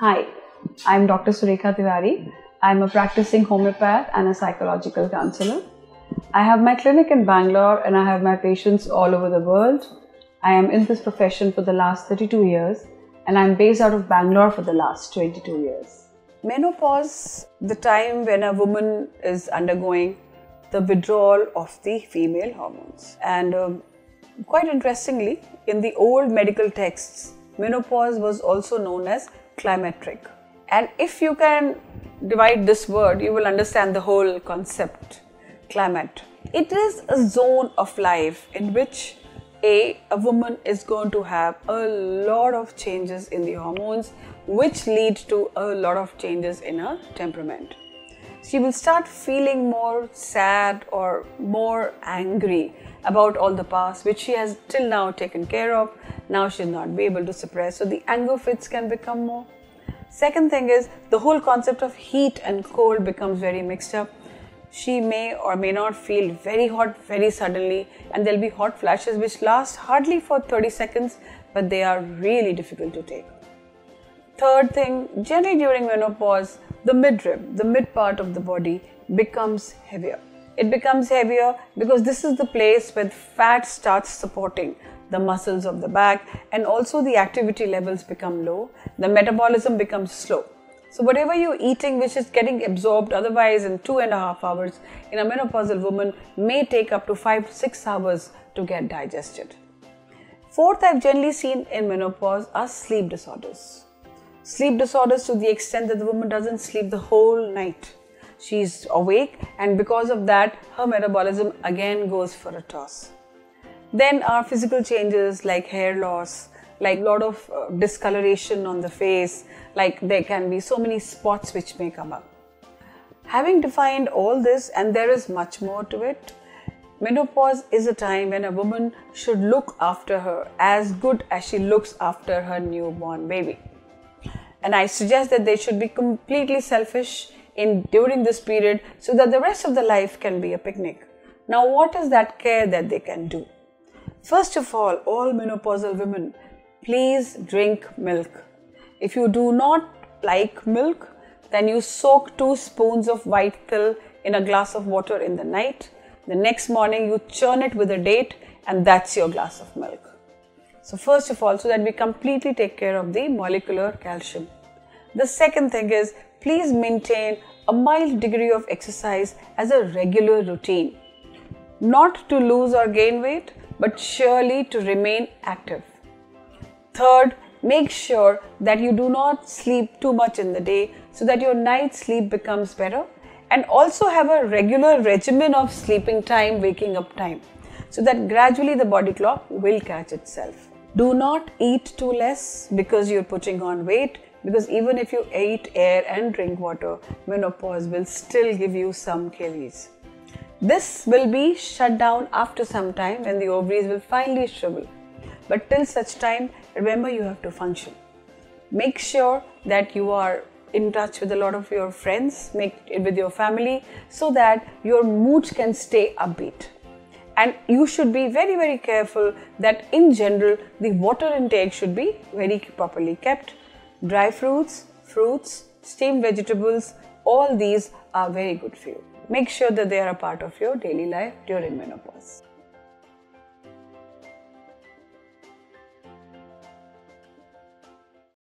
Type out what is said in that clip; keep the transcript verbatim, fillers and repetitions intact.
Hi, I'm Doctor Surekha Tiwari. I'm a practicing homeopath and a psychological counselor. I have my clinic in Bangalore and I have my patients all over the world. I am in this profession for the last thirty-two years and I'm based out of Bangalore for the last twenty-two years. Menopause, the time when a woman is undergoing the withdrawal of the female hormones. And um, quite interestingly, in the old medical texts, menopause was also known as climetric. And if you can divide this word, you will understand the whole concept, climate. It is a zone of life in which A, a woman is going to have a lot of changes in the hormones, which lead to a lot of changes in her temperament. She will start feeling more sad or more angry about all the past, which she has till now taken care of. Now she'll not be able to suppress, so the anger fits can become more. Second thing is, the whole concept of heat and cold becomes very mixed up. She may or may not feel very hot very suddenly, and there'll be hot flashes which last hardly for thirty seconds, but they are really difficult to take. Third thing, generally during menopause, the midrib, the mid part of the body becomes heavier. It becomes heavier because this is the place where fat starts supporting the muscles of the back, and also the activity levels become low, the metabolism becomes slow. So whatever you're eating, which is getting absorbed otherwise in two and a half hours, in a menopausal woman may take up to five to six hours to get digested. Fourth, I've generally seen in menopause are sleep disorders. Sleep disorders to the extent that the woman doesn't sleep the whole night. She's awake, and because of that, her metabolism again goes for a toss. Then are physical changes like hair loss, like a lot of uh, discoloration on the face, like there can be so many spots which may come up. Having defined all this, and there is much more to it, menopause is a time when a woman should look after her as good as she looks after her newborn baby. And I suggest that they should be completely selfish in during this period so that the rest of the life can be a picnic. Now, what is that care that they can do? First of all, all menopausal women, please drink milk. If you do not like milk, then you soak two spoons of white till in a glass of water in the night. The next morning you churn it with a date, and that's your glass of milk. So first of all, so that we completely take care of the molecular calcium. The second thing is, please maintain a mild degree of exercise as a regular routine. Not to lose or gain weight, but surely to remain active. Third, make sure that you do not sleep too much in the day so that your night sleep becomes better, and also have a regular regimen of sleeping time, waking up time, so that gradually the body clock will catch itself. Do not eat too less because you're putting on weight, because even if you eat air and drink water, menopause will still give you some calories. This will be shut down after some time when the ovaries will finally shrivel. But till such time, remember you have to function. Make sure that you are in touch with a lot of your friends, make it with your family, so that your mood can stay upbeat. And you should be very, very careful that in general, the water intake should be very properly kept. Dry fruits, fruits, steamed vegetables, all these are very good for you. Make sure that they are a part of your daily life during menopause.